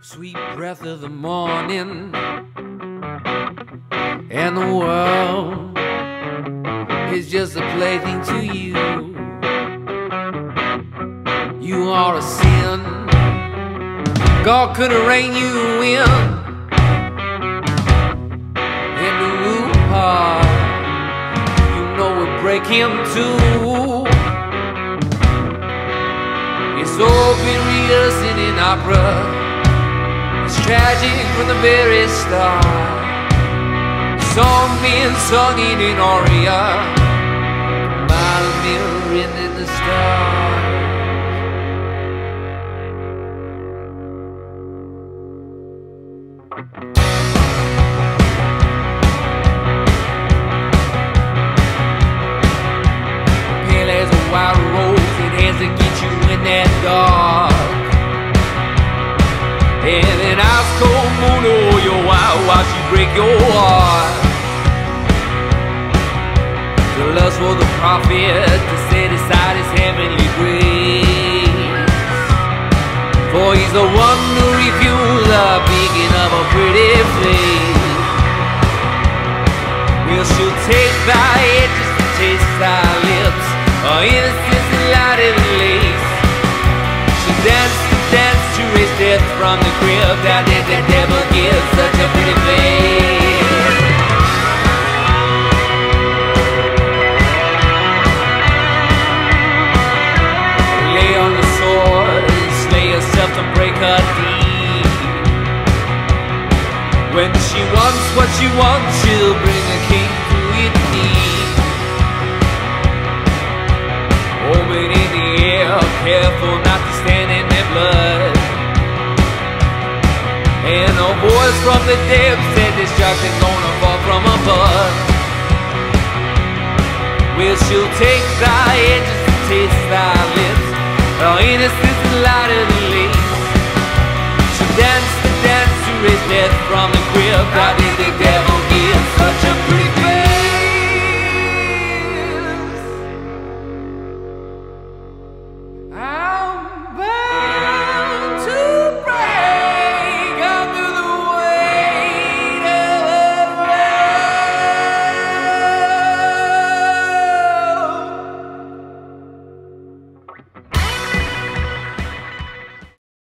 Sweet breath of the morning, and the world is just a plaything to you. You are a sin, God couldn't rein you in. Break him too. It's open rehearsing in opera. It's tragic from the very start. Song being sung in aria, mile mirror in the stars. That dark, and an ice cold moon, oh, your wife, watch you break your heart. The lust for the prophet to set aside his heavenly grace, for he's the one who refused the beacon of a pretty place. Well, she'll take thy head just to taste thy lips, or innocence and light and lace. Dance to raise death from the grip that the devil gives. Such a pretty face. Lay on the sword, slay yourself to break her deed. When she wants what she wants, she'll bring a king to your need. Open in the air, careful not to stand. And a voice from the depths said this jacket's gonna fall from above. Well, she'll take thy edges and taste thy lips, her innocence and light of the lace. She'll dance to raise death from the grip.